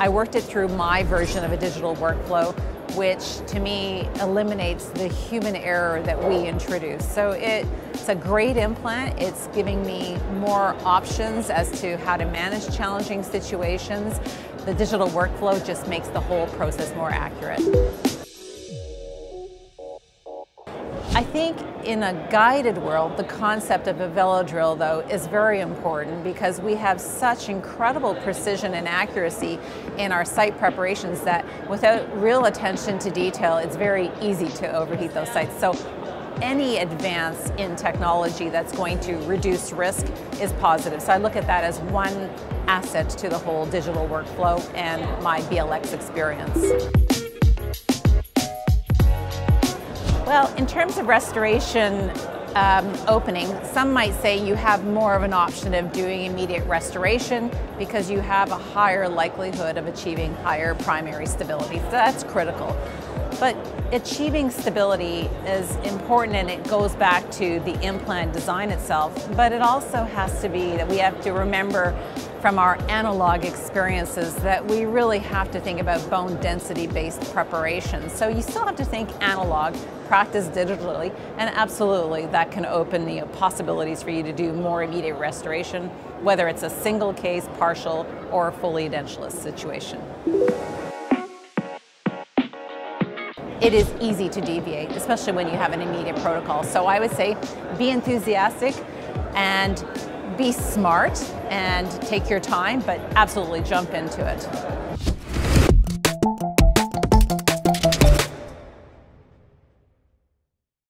I worked it through my version of a digital workflow, which to me eliminates the human error that we introduce. So it's a great implant. It's giving me more options as to how to manage challenging situations. The digital workflow just makes the whole process more accurate. I think in a guided world, the concept of a VeloDrill, though, is very important because we have such incredible precision and accuracy in our site preparations that without real attention to detail, it's very easy to overheat those sites. So any advance in technology that's going to reduce risk is positive. So I look at that as one asset to the whole digital workflow and my BLX experience. Well, in terms of restoration opening, some might say you have more of an option of doing immediate restoration because you have a higher likelihood of achieving higher primary stability. So that's critical. But achieving stability is important, and it goes back to the implant design itself. But it also has to be that we have to remember from our analog experiences that we really have to think about bone density-based preparation. So you still have to think analog, practice digitally, and absolutely that can open the possibilities for you to do more immediate restoration, whether it's a single case, partial, or fully edentulous situation. It is easy to deviate, especially when you have an immediate protocol. So I would say be enthusiastic and be smart and take your time, but absolutely jump into it.